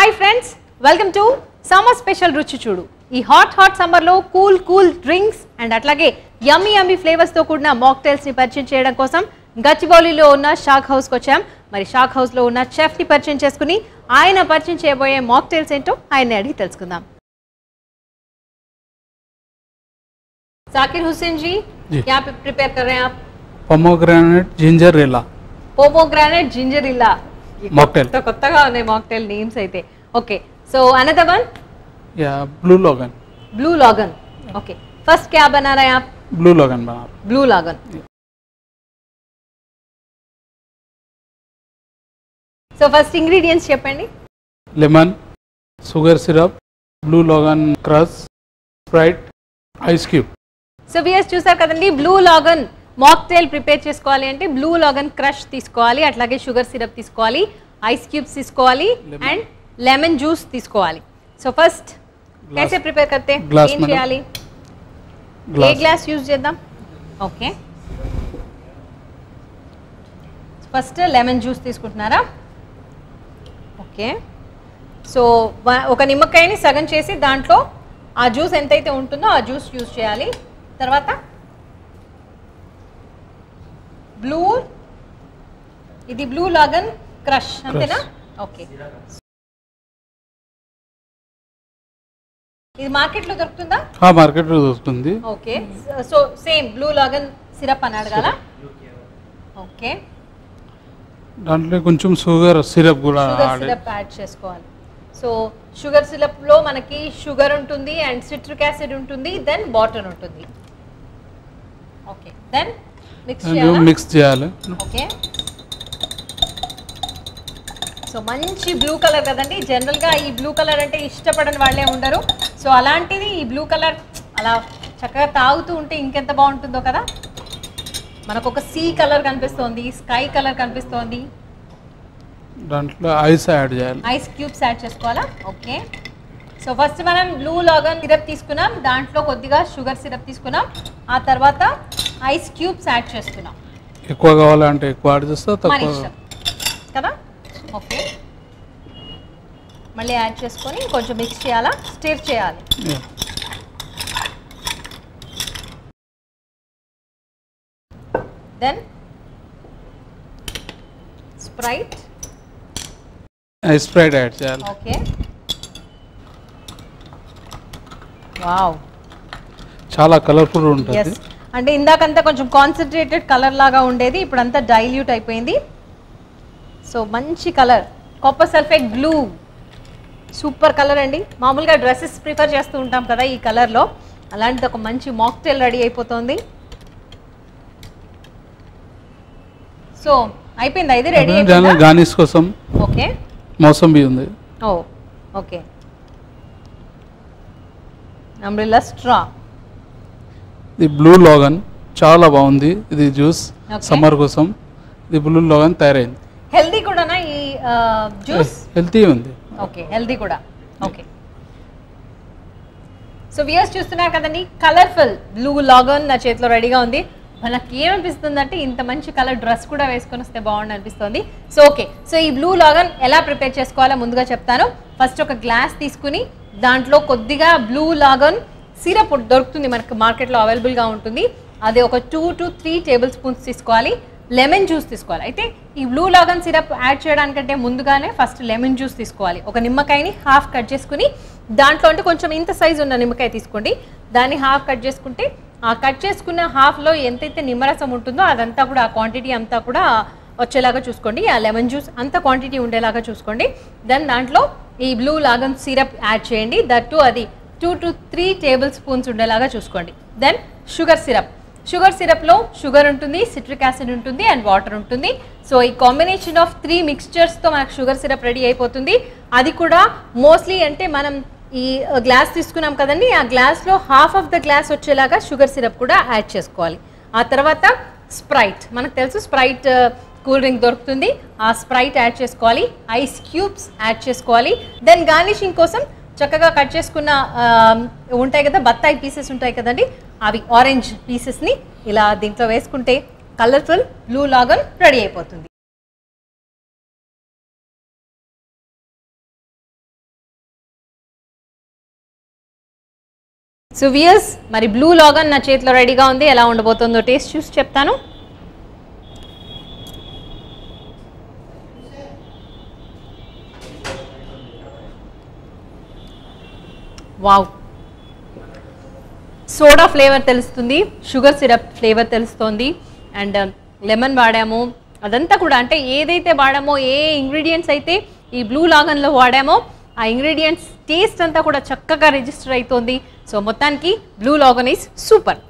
High friends welcome to summer special रुचि चूडू hot hot summer लो कूल कूल ड्रिंक्स अंड अट्लागे yummy yummy flavours तो कूडिन मॉकटेल्स नि परिचयम चेयडम कोसम गच्चिबौलिलो उन्न शाक हाउस कोच्चाम मरि शाक हाउस लो उन्न शेफ नि परिचयम चेसुकुनि आयन परिचयम चेयबोये मॉकटेल्स एंटो आयननि अडिगि तेलुसुकुंदाम। जाकिर हुसैन जी क्या प्रिपेयर कर रहे हैं आप? पोमोग्रेनेट जिंजर रिला। पोमोग्रेनेट जिंजर रिला मॉकटेल तो కొత్తగా ఉన్నాయి मॉकटेल నేమ్స్ అయితే। ఓకే సో अनदर वन या blue lagoon. Blue lagoon okay first क्या बना रहे हैं आप? ब्लू लोगन बना। Blue lagoon so first ingredients చెప్పండి। Lemon sugar syrup blue lagoon crush sprite ice cube. So viewers చూసారు కదండి బ్లూ లాగన్ మాక్టైల్ ప్రిపేర్ చేసుకోవాలి అంటే బ్లూ లాగన్ క్రష్ తీసుకోవాలి అట్లాగే షుగర్ సిరప్ తీసుకోవాలి ఐస్ క్యూబ్స్ తీసుకోవాలి అండ్ లెమన్ జ్యూస్ తీసుకోవాలి। సో ఫస్ట్ కైసే ప్రిపేర్ करते ఏం చేయాలి? ఏ గ్లాస్ యూస్ చేద్దాం? ఓకే ఫస్ట్ లెమన్ జ్యూస్ తీసుకుంటున్నారా? ఓకే సో ఒక నిమ్మకాయని సగం చేసి దాంట్లో ఆ జ్యూస్ ఎంతైతే ఉంటుందో ఆ జ్యూస్ యూస్ చేయాలి। तरवाता ब्लू इदी ब्लू लागन क्रश अंतेना ओके ఇది మార్కెట్ లో దొరుకుతుందా? ఆ మార్కెట్ లో దొరుకుతుంది। Okay so same blue lagoon syrup అన్నాడుగాల ఓకే దాంట్లో కొంచెం షుగర్ సిరప్ కూడా యాడ్ చేసుకోవాలి। సో షుగర్ సిరప్ లో మనకి షుగర్ ఉంటుంది అండ్ సిట్రిక్ యాసిడ్ ఉంటుంది దెన్ వాటర్ ఉంటుంది। ओके देन मिक्स చేయాలి। ఓకే సో మంచి బ్లూ కలర్ కదండి జనరల్ గా ఈ బ్లూ కలర్ అంటే ఇష్టపడని వాళ్ళే ఉండరు। సో అలాంటిది ఈ బ్లూ కలర్ అలా చక్కగా తాగుతూ ఉంటే ఇంకెంత బాగుంటుందో కదా। మనకు ఒక సీ కలర్ కనిపిస్తుంది స్కై కలర్ కనిపిస్తుంది దాంట్లో ఐస్ యాడ్ చేయాలి ఐస్ క్యూబ్స్ యాడ్ చేసుకోవాలా? ఓకే సో ఫస్ట్ మనం బ్లూ లాగన్ సిరప్ తీసుకున్నాం దాంట్లో కొద్దిగా షుగర్ సిరప్ తీసుకున్నాం ఆ తర్వాత ఐస్ క్యూబ్స్ యాడ్ చేస్తున్నాం ఎక్కువ కావాలంటే ఎక్కువ యాడ్ చేస్తా తక్కువ కదా। ఓకే మళ్ళీ యాడ్ చేసుకొని కొంచెం మిక్స్ చేయాలా స్టిర్ చేయాలి। దెన్ స్ప్రైట్ స్ప్రైట్ యాడ్ చేయాలి। ఓకే వావ్ చాలా కలర్ఫుల్ ఉంటుంది। yes అంటే ఇందాకంతా కొంచెం కాన్సంట్రేటెడ్ కలర్ లాగా ఉండేది ఇప్పుడంతా డైల్యూట్ అయిపోయింది। సో మంచి colour copper sulphate blue super colour అండి మామూలుగా డ్రెస్సెస్ ప్రిఫర్ చేస్తూ ఉంటాం కదా ఈ కలర్ లో అలాంటిది ఒక మంచి మాక్టైల్ రెడీ అయిపోతుంది। సో అయిపోయింది ఇది రెడీ అయిపోయింది గార్నిష్ కోసం। ఓకే మోసంబి ఉంది ఓ okay umbrella straw the blue lagoon చాలా బాగుంది ఇది జ్యూస్ సమ్మర్ కోసం ది బ్లూ లాగన్ తయారైంది హెల్తీ కూడానా ఈ జ్యూస్ హెల్తీ ఉంది ఓకే హెల్తీ కూడా ఓకే సో వ్యూయర్స్ చూస్తున్నారు కదండి కలర్ఫుల్ బ్లూ లాగన్ నా చేతిలో రెడీగా ఉంది। మనకి ఏమనిపిస్తుందంటే ఇంత మంచి కలర్ డ్రెస్ కూడా వేసుకొని వస్తే బాగుండు అనిపిస్తుంది। సో ఓకే సో ఈ బ్లూ లాగన్ ఎలా ప్రిపేర్ చేసుకోవాలో ముందుగా చెప్తాను। ఫస్ట్ ఒక గ్లాస్ తీసుకుని దాంట్లో కొద్దిగా బ్లూ లాగన్ సిరప్ దొరుకుతుంది మనకి మార్కెట్లో అవైలబుల్గా ఉంటుంది అది ఒక 2 to 3 టేబుల్ స్పూన్స్ తీసుకోవాలి। లెమన్ జ్యూస్ తీసుకోవాలి అయితే ఈ బ్లూ లాగన్ సిరప్ యాడ్ చేయడానికంటే ముందుగానే ఫస్ట్ లెమన్ జ్యూస్ తీసుకోవాలి। ఒక నిమ్మకాయని హాఫ్ కట్ చేసుకుని దాంట్లో అంటే కొంచెం ఇంత సైజు ఉన్న నిమ్మకాయ తీసుకోండి దాన్ని హాఫ్ కట్ చేసుకుంటే ఆ కట్ చేసుకున్న హాఫ్లో ఎంతైతే నిమ్మరసం ఉంటుందో అదంతా కూడా ఆ క్వాంటిటీ అంతా కూడా వచ్చేలాగా చూసుకోండి ఆ లెమన్ జ్యూస్ అంత క్వాంటిటీ ఉండేలాగా చూసుకోండి। దెన్ దాంట్లో ఈ బ్లూ లాగన్ సిరప్ యాడ్ చేయండి దట్టు అది 2 to 3 టేబుల్ స్పూన్స్ ఉండేలాగా చూసుకోండి। దెన్ షుగర్ సిరప్ షుగర్ సిరప్లో షుగర్ ఉంటుంది సిట్రిక్ యాసిడ్ ఉంటుంది అండ్ వాటర్ ఉంటుంది। సో ఈ కాంబినేషన్ ఆఫ్ 3 మిక్స్చర్స్తో మనకు షుగర్ సిరప్ రెడీ అయిపోతుంది అది కూడా మోస్ట్లీ అంటే మనం ఈ గ్లాస్ తీసుకున్నాం కదండి ఆ గ్లాస్లో హాఫ్ ఆఫ్ ద గ్లాస్ వచ్చేలాగా షుగర్ సిరప్ కూడా యాడ్ చేసుకోవాలి। ఆ తర్వాత స్ప్రైట్ మనకు తెలుసు స్ప్రైట్ కూల్ డ్రింక్ దొరుకుతుంది ఆ స్ప్రైట్ యాడ్ చేసుకోవాలి ఐస్ క్యూబ్స్ యాడ్ చేసుకోవాలి। దెన్ గార్నిషింగ్ కోసం చక్కగా కట్ చేసుకున్న ఉంటాయి కదా బత్తాయి పీసెస్ ఉంటాయి కదండి అవి ఆరెంజ్ పీసెస్ని ఇలా దీంట్లో వేసుకుంటే కలర్ఫుల్ బ్లూ లాగన్ రెడీ అయిపోతుంది। సో వియర్స్ మరి బ్లూ లాగన్ నా చేతిలో రెడీగా ఉంది. ఎలా ఉండబోతుందో టేస్ట్ చూసి చెప్తాను. వావ్, సోడా ఫ్లేవర్ తెలుస్తుంది, షుగర్ సిరప్ ఫ్లేవర్ తెలుస్తుంది, అండ్ లెమన్ వాడాము. అదంతా కూడా అంటే ఏదైతే వాడామో, ఏ ఇంగ్రీడియంట్స్ అయితే ఈ బ్లూ లాగన్లో వాడామో ఆ ఇంగ్రీడియంట్స్ టేస్ట్ అంతా కూడా చక్కగా రిజిస్టర్ అవుతుంది. సో మొత్తానికి బ్లూ లాగన్ ఈజ్ సూపర్.